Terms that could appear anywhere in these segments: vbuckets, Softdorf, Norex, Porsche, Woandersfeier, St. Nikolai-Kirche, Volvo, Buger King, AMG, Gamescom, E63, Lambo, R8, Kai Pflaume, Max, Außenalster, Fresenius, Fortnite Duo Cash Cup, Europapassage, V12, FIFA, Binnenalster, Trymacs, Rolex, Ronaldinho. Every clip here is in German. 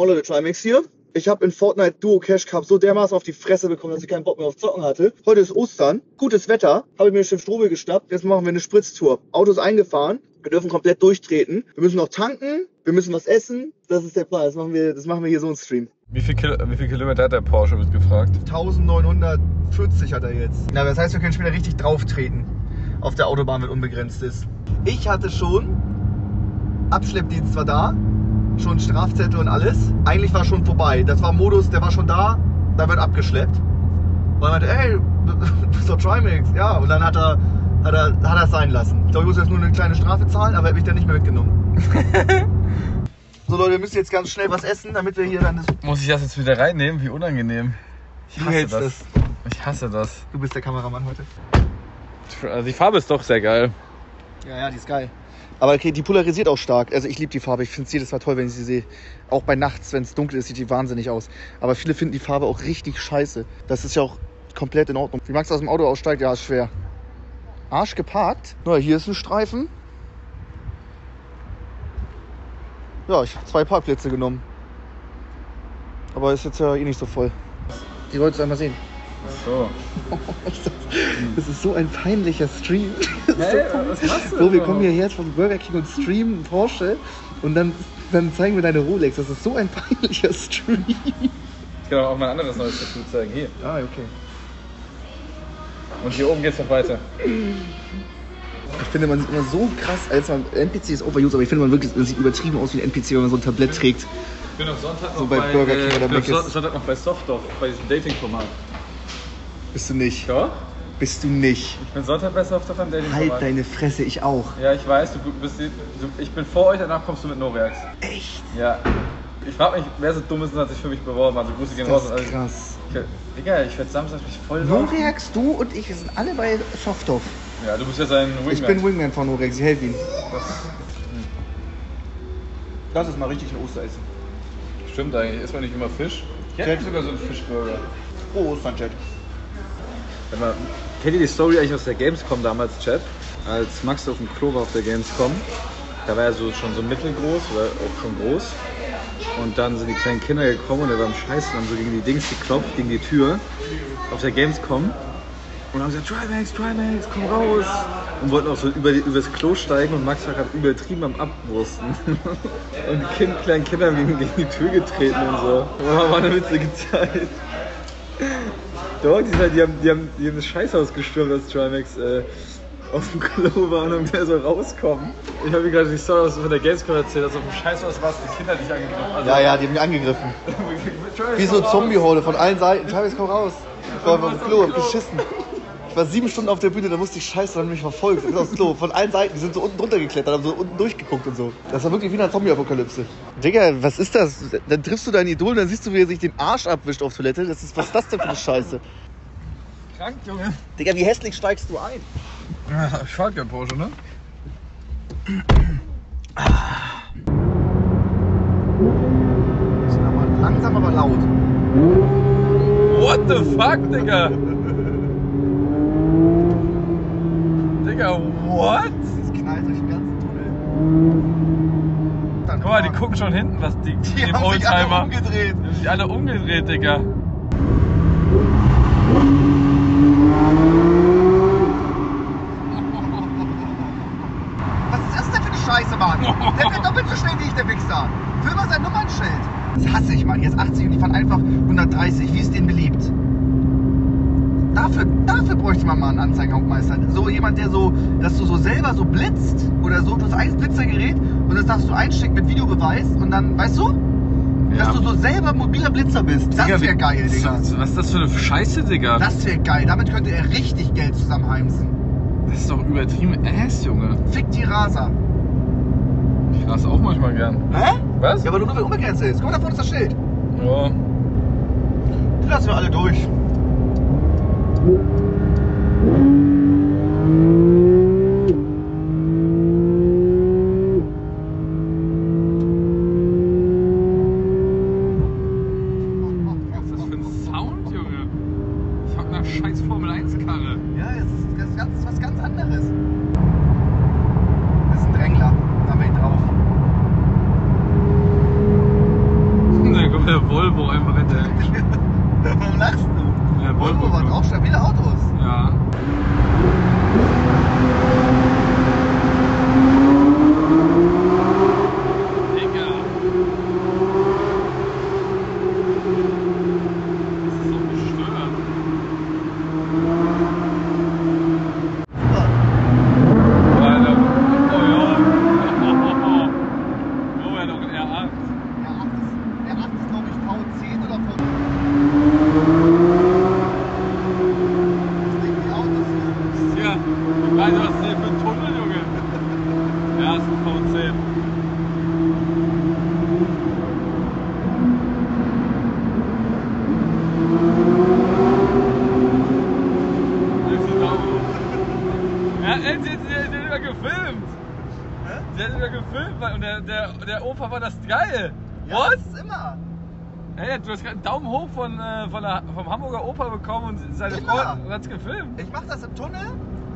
Moin Leute, Trymacs hier. Ich habe in Fortnite Duo Cash Cup so dermaßen auf die Fresse bekommen, dass ich keinen Bock mehr auf Zocken hatte. Heute ist Ostern, gutes Wetter, habe ich mir ein Schiff Strobel geschnappt. Jetzt machen wir eine Spritztour. Autos eingefahren, wir dürfen komplett durchtreten. Wir müssen noch tanken, wir müssen was essen. Das ist der Plan, das machen wir hier so einen Stream. Wie viel Kilometer hat der Porsche, wird gefragt? 1940 hat er jetzt. Na, das heißt, wir können später richtig drauf treten. Auf der Autobahn, wenn unbegrenzt ist. Ich hatte schon, Abschleppdienst war da, schon Strafzettel und alles. Eigentlich war schon vorbei. Das war Modus, der war schon da, da wird abgeschleppt. Und er meinte, ey, das ist doch Trymacs. Ja, und dann hat er es sein lassen. Ich glaube, ich muss jetzt nur eine kleine Strafe zahlen, aber er hat mich dann nicht mehr mitgenommen. So Leute, wir müssen jetzt ganz schnell was essen, damit wir hier dann... Muss ich das jetzt wieder reinnehmen? Wie unangenehm. Ich hasse das. Ich hasse das. Du bist der Kameramann heute. Also die Farbe ist doch sehr geil. Ja, die ist geil. Aber okay, die polarisiert auch stark. Also ich liebe die Farbe. Ich finde es jedes Mal toll, wenn ich sie sehe. Auch bei nachts, wenn es dunkel ist, sieht die wahnsinnig aus. Aber viele finden die Farbe auch richtig scheiße. Das ist ja auch komplett in Ordnung. Wie Max aus dem Auto aussteigt, ja, ist schwer. Arsch geparkt. Na, hier ist ein Streifen. Ja, ich habe 2 Parkplätze genommen. Aber ist jetzt ja eh nicht so voll. Die wolltest du einmal sehen. Ach so. Das ist so ein peinlicher Stream. Hey, was machst du? So, wir kommen hierher vom Burger King und streamen Porsche und dann zeigen wir deine Rolex. Das ist so ein peinlicher Stream. Ich kann auch mal ein anderes neues Tattoo zeigen. Hier. Ah, okay. Und hier oben geht's noch weiter. Ich finde, man sieht immer so krass, als man NPC ist overused, aber ich finde, man sieht übertrieben aus wie ein NPC, wenn man so ein Tablett trägt. Ich bin am Sonntag noch so bei Burger King oder Mac. Ich bin am Sonntag noch bei Softdorf, bei diesem Dating-Format. Bist du nicht? Ja? Bist du nicht? Ich bin Sonntag besser auf der Dating. Halt deine Fresse, ich auch. Ja, ich weiß, ich bin vor euch, danach kommst du mit Norex. Echt? Ja. Ich frag mich, wer so dumm ist und hat sich für mich beworben. Also Grüße gehen raus. Das ist krass. Digga, ich werde Samstag mich voll machen. Norex, du und ich, wir sind alle bei Softdorf. Ja, du bist ja sein Wingman. Ich bin Wingman von Norex, ich helfe ihm. Das ist mal richtig ein Osteressen. Stimmt eigentlich, isst man nicht immer Fisch? Ich hätte sogar so einen Fischburger. Oh, Ostern-Chat. Kennt ihr die Story eigentlich aus der Gamescom damals, Chat? Als Max auf dem Klo war auf der Gamescom, da war er schon so mittelgroß oder auch schon groß. Und dann sind die kleinen Kinder gekommen und er war am Scheißen und haben so gegen die Dings geklopft, gegen die Tür auf der Gamescom. Und haben gesagt, Trymacs, komm raus! Und wollten auch so übers Klo steigen und Max war gerade übertrieben am Abwursten. Und kleinen Kinder haben gegen die Tür getreten und so. War eine witzige Zeit. Doch, die haben das Scheißhaus gestürmt, als Trymacs auf dem Klo waren und der so rauskommen. Ich habe mir gerade die Story von der Gamescom erzählt, dass auf dem Scheißhaus war es die Kinder, die dich angegriffen haben. Ja, die haben mich angegriffen. Wie so Zombie-Horde von allen Seiten. Trymacs, komm raus. Ich war auf dem Klo, hab geschissen. Ich war 7 Stunden auf der Bühne, da musste ich scheiße, dann haben mich verfolgt. Ich bin aufs Klo. Von allen Seiten, die sind so unten drunter geklettert, haben so unten durchgeguckt und so. Das war wirklich wie eine Zombie-Apokalypse. Digga, was ist das? Dann triffst du deinen Idol und dann siehst du, wie er sich den Arsch abwischt auf Toilette. Was ist das denn für eine Scheiße? Krank, Junge. Digga, wie hässlich steigst du ein? Ja, ich fahr kein Porsche, ne? Wir sind aber langsam, aber laut. What the fuck, Digga? Digga, what? Das knallt durch den ganzen Tunnel. Dann guck mal, die gucken schon hinten, was die dem Oldtimer. Die haben sich alle umgedreht. Die haben sich alle umgedreht, Digga. Was ist das denn für eine Scheiße, Mann? Der fährt doppelt so schnell wie ich, der Wichser. Für immer sein Nummernschild. Das hasse ich, Mann. Hier ist 80 und die fahren einfach 130. Wie ist denen beliebt? Dafür bräuchte man mal einen Anzeigenhauptmeister. So jemand, dass du so selber so blitzt oder so, du hast ein Blitzergerät und das darfst du einstecken mit Videobeweis und dann, weißt du, ja, dass du so selber mobiler Blitzer bist. Das wäre geil, Digga. Was ist das für eine Scheiße, Digga? Das wäre geil, damit könnte er richtig Geld zusammenheimsen. Das ist doch übertrieben ass, Junge. Fick die Raser. Ich rase auch manchmal gern. Hä? Was? Ja, aber du nur, wenn unbegrenzt ist. Guck mal, da vorne ist das Schild. Ja. Die lassen wir alle durch. Was ist das für ein Sound, Junge? Ich hab eine scheiß Formel-1-Karre. Ja, das ist was ganz anderes. Das ist ein Drängler. Da haben wir ihn drauf. Der Volvo einfach in der Ecke. Warum lachst du? Ja, Volvo waren auch stabile Autos. Ja. Der Opa war das geil! Ja, was? Das ist immer! Hey, du hast gerade einen Daumen hoch vom Hamburger Opa bekommen und seine Freunde und hat's gefilmt. Ich mach das im Tunnel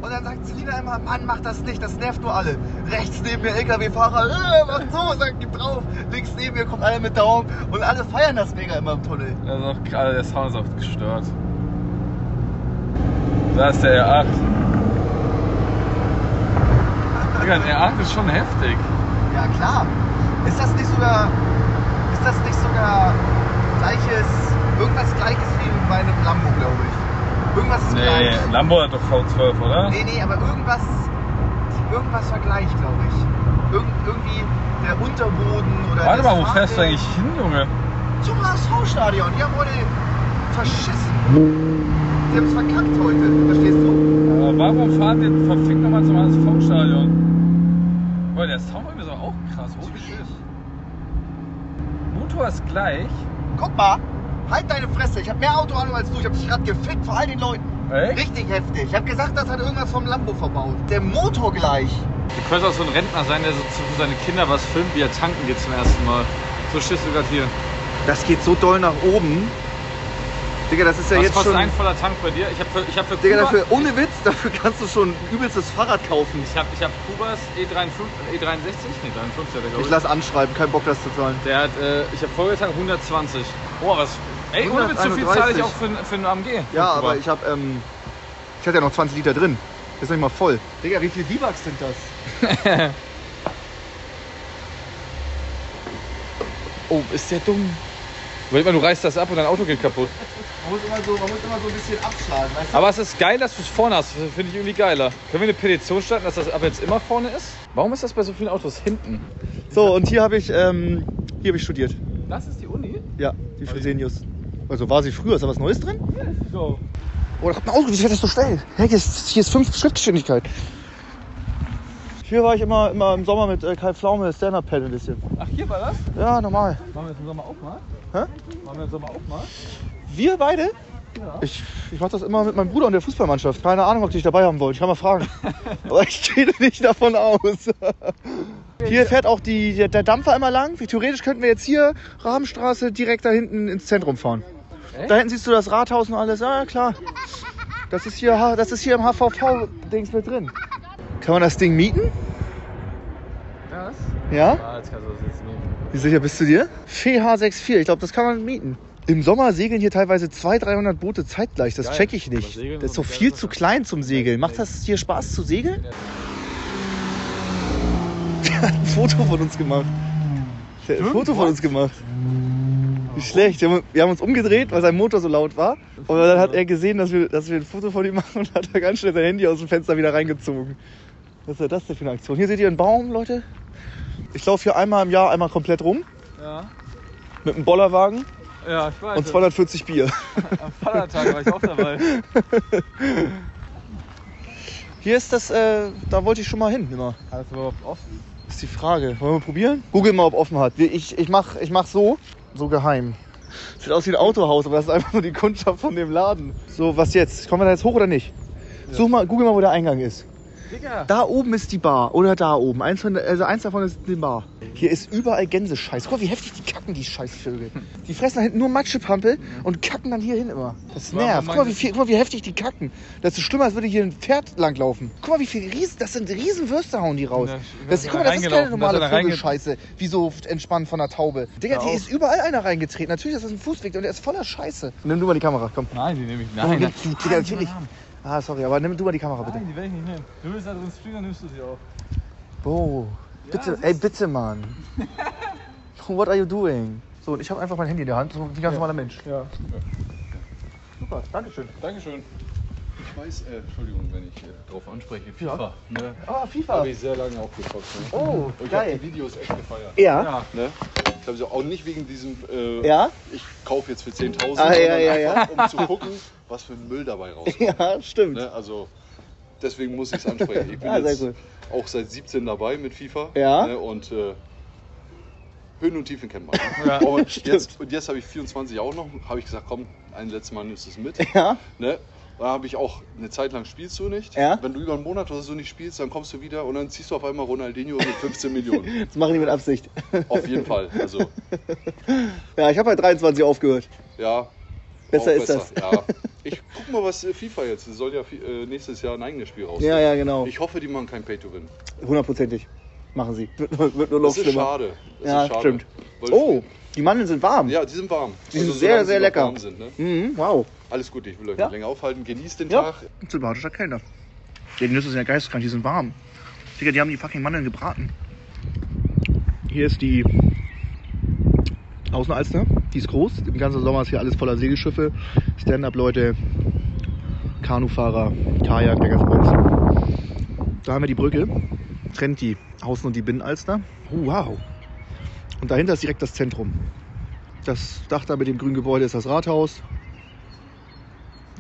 und dann sagt Selina immer, Mann, mach das nicht, das nervt nur alle. Rechts neben mir LKW-Fahrer, mach so, sagt, gib drauf. Links neben mir kommt alle mit Daumen und alle feiern das mega immer im Tunnel. Das ist auch gerade, der Sound ist auch gestört. Da ist der R8. Digga, der R8 ist schon heftig. Ja klar. Ist das nicht sogar gleiches, irgendwas gleiches wie bei einem Lambo, glaube ich. Irgendwas ist gleich. Nee, Lambo hat doch V12, oder? Nee, aber irgendwas vergleicht, glaube ich. Irgendwie der Unterboden oder warte mal, wo fährst du eigentlich hin, Junge? Zum HSV-Stadion, die haben heute verschissen. Die haben es verkackt heute, verstehst du? Aber warum fahrt ihr verfickt nochmal zum HSV-Stadion? Boah, der Sound ist aber auch krass, holy shit. Motor ist gleich. Guck mal, halt deine Fresse, ich hab mehr Autoahnung als du, ich hab dich gerade gefickt vor all den Leuten. Echt? Richtig heftig, ich hab gesagt, das hat irgendwas vom Lambo verbaut. Der Motor gleich. Du könntest auch so ein Rentner sein, der so für seine Kinder was filmt, wie er tanken geht zum ersten Mal. So stehst du gerade hier. Das geht so doll nach oben. Digga, das ist ja was jetzt schon... Was kostet ein voller Tank bei dir? Ich hab für Digga, Kuba, dafür, ohne Witz, dafür kannst du schon ein übelstes Fahrrad kaufen. Ich hab Kubas E63, der glaube ich. Ich lass anschreiben, kein Bock das zu zahlen. Der hat, ich hab vorgetankt 120. Oh, was... Ey, ohne Witz, so viel zahle ich auch für einen AMG. Ja, aber ich hab, ich hatte ja noch 20 Liter drin. Ist noch nicht mal voll. Digga, wie viel V-Bucks sind das? Oh, ist der dumm. Überleg mal, du reißt das ab und dein Auto geht kaputt. Man muss immer so ein bisschen abschlagen, weißt du? Aber es ist geil, dass du es vorne hast. Das finde ich irgendwie geiler. Können wir eine Petition starten, dass das ab jetzt immer vorne ist? Warum ist das bei so vielen Autos hinten? So, und hier habe ich studiert. Das ist die Uni? Ja, die Fresenius. Also war sie früher. Ist da was Neues drin? Ja, ist so. Oh, da hat man Auto, wie fährt das so schnell? Hey, hier ist 5 Schrittgeschwindigkeit. Hier war ich immer im Sommer mit Kai Pflaume Stand-Up-Pad ein bisschen. Ach, hier war das? Ja, normal. Machen wir jetzt im Sommer auch mal? Hä? Machen wir im Sommer auch mal? Wir beide? Ja. Ich mach das immer mit meinem Bruder und der Fußballmannschaft. Keine Ahnung, ob die dich dabei haben wollen. Ich kann mal fragen. Aber ich gehe nicht davon aus. Hier fährt auch der Dampfer immer lang. Theoretisch könnten wir jetzt hier Rahmenstraße direkt da hinten ins Zentrum fahren. Echt? Da hinten siehst du das Rathaus und alles. Ja, klar. Das ist hier im HVV-Dings mit drin. Kann man das Ding mieten? Das? Ja? Ah, jetzt kannst du das jetzt mieten. Wie sicher bist du dir? FH64, ich glaube, das kann man mieten. Im Sommer segeln hier teilweise 200-300 Boote zeitgleich, das check ich nicht. Das ist so viel zu klein zum Segeln. Macht das hier Spaß zu segeln? Der hat ein Foto von uns gemacht. Der hat ein Foto von uns gemacht. Wie schlecht. Wir haben uns umgedreht, weil sein Motor so laut war. Und dann hat er gesehen, dass wir ein Foto von ihm machen und hat er ganz schnell sein Handy aus dem Fenster wieder reingezogen. Was ist das denn für eine Aktion? Hier seht ihr einen Baum, Leute. Ich laufe hier einmal im Jahr einmal komplett rum. Ja. Mit einem Bollerwagen. Ja, ich weiß. Und 240 Bier. Am Vatertag war ich auch dabei. Hier ist das, da wollte ich schon mal hin immer. Hat es überhaupt offen? Das ist die Frage. Wollen wir probieren? Google mal, ob offen hat. Ich mach so geheim. Sieht aus wie ein Autohaus, aber das ist einfach nur die Kundschaft von dem Laden. So, was jetzt? Kommen wir da jetzt hoch oder nicht? Ja. Google mal, wo der Eingang ist. Digga. Da oben ist die Bar. Oder da oben. Eins davon ist die Bar. Hier ist überall Gänsescheiß. Guck mal, wie heftig die kacken, die Scheißvögel. Die fressen da hinten nur Matschepampe und kacken dann hier hin immer. Das nervt. Guck mal, wie heftig die kacken. Das ist schlimmer, als würde hier ein Pferd langlaufen. Guck mal, wie viele Riesen. Das sind Riesenwürste, hauen die raus. Das ist keine normale Vogelscheiße. Wie so entspannt von der Taube. Digga, hier ist überall einer reingetreten. Natürlich, das ist ein Fußweg und der ist voller Scheiße. Nimm du mal die Kamera, komm. Nein, die nehme ich. Nein, Digga, natürlich. Ah, sorry, aber nimm du mal die Kamera, bitte. Nein, die werde ich nicht nehmen. Du willst da drin fliegen, dann nimmst du sie auch. Bo, bitte, ja, ey, bitte, Mann. What are you doing? So, und ich habe einfach mein Handy in der Hand, so wie ein ganz normaler Mensch. Ja. Super, dankeschön. Dankeschön. Ich weiß, Entschuldigung, wenn ich drauf anspreche, FIFA. Ja. Ne? Ah, FIFA. Habe ich sehr lange auch gezockt. Ne? Oh, und geil. Ich habe die Videos echt gefeiert. Ja. Ja, ne? Ich glaube, auch nicht wegen diesem, ja? Ich kaufe jetzt für 10.000, um zu gucken, was für ein Müll dabei rauskommt. Ja, stimmt. Ne? Also, deswegen muss ich es ansprechen. Ich bin jetzt auch seit 17 dabei mit FIFA. Ja. Ne? Und Höhen und Tiefen kennt man. Ja. Und jetzt habe ich 24 auch noch. Habe ich gesagt, komm, ein letztes Mal nimmst du es mit. Ja. Ne? Da habe ich auch eine Zeit lang spielst du nicht. Ja? Wenn du über einen Monat oder so nicht spielst, dann kommst du wieder und dann ziehst du auf einmal Ronaldinho mit 15 Millionen. Das machen die mit Absicht. Auf jeden Fall. Also. Ja, ich habe halt 23 aufgehört. Ja. Besser ist das. Ja. Ich guck mal, was FIFA jetzt. Es soll ja nächstes Jahr ein eigenes Spiel raus. Ja, ja, genau. Ich hoffe, die machen kein Pay-to-Win. 100%ig. Machen sie. Wird nur noch schlimmer. Schade. Das ist schade. Stimmt. Oh, die Mandeln sind warm. Ja, die sind warm. Die sind sehr, sehr lecker. Warm sind, ne? Wow. Alles gut, ich will euch nicht länger aufhalten. Genießt den Tag. Ein sympathischer Kellner. Die Nüsse sind ja geisteskrank, die sind warm. Digga, die haben die fucking Mandeln gebraten. Hier ist die Außenalster. Die ist groß. Im ganzen Sommer ist hier alles voller Segelschiffe. Stand-up-Leute, Kanufahrer, Kajak, der ganze Bums. Da haben wir die Brücke. Trennt die Außen- und die Binnenalster. Oh, wow. Und dahinter ist direkt das Zentrum. Das Dach da mit dem grünen Gebäude ist das Rathaus.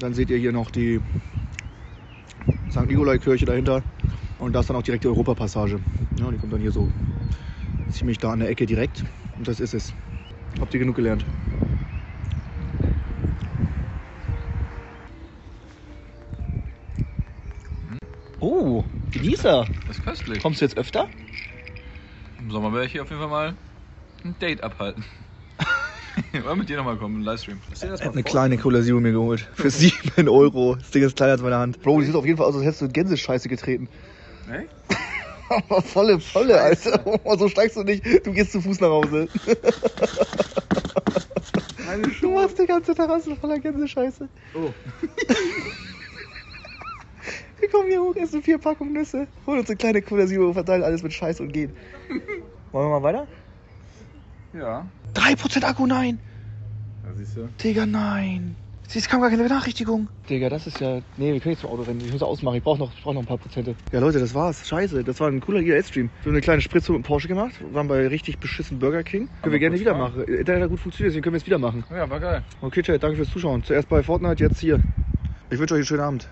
Dann seht ihr hier noch die St. Nikolai-Kirche dahinter. Und da ist dann auch direkt die Europapassage. Ja, die kommt dann hier so ziemlich da an der Ecke direkt. Und das ist es. Habt ihr genug gelernt? Oh, Genießer. Das ist köstlich. Kommst du jetzt öfter? Im Sommer werde ich hier auf jeden Fall mal ein Date abhalten. Ich wollte mit dir nochmal kommen, einen Livestream. Ich habe eine kleine Cola-Zero-Milch mir geholt. Für 7 €. Das Ding ist kleiner als meine Hand. Bro, die sieht auf jeden Fall aus, als hättest du in Gänsescheiße getreten. Echt? Aber volle, Alter. So steigst du nicht. Du gehst zu Fuß nach Hause. Du machst die ganze Terrasse voller Gänsescheiße. Oh. Wir kommen hier hoch, essen 4 Packungen Nüsse. Holen uns eine kleine Cola-Zero, verteilen alles mit Scheiß und gehen. Wollen wir mal weiter? Ja. 3% Akku, nein! Ja, siehst du? Digga, nein! Es kam gar keine Benachrichtigung. Digga, das ist ja... Nee, wir können jetzt zum Auto rennen. Ich muss ja ausmachen. Ich brauch noch ein paar Prozente. Ja, Leute, das war's. Scheiße. Das war ein cooler EL-Stream. Wir haben eine kleine Spritzung mit Porsche gemacht. Wir waren bei richtig beschissen Burger King. Können wir gerne wieder machen. Internet hat gut funktioniert, deswegen können wir es wieder machen. Ja, war geil. Okay, Chat, danke fürs Zuschauen. Zuerst bei Fortnite, jetzt hier. Ich wünsche euch einen schönen Abend.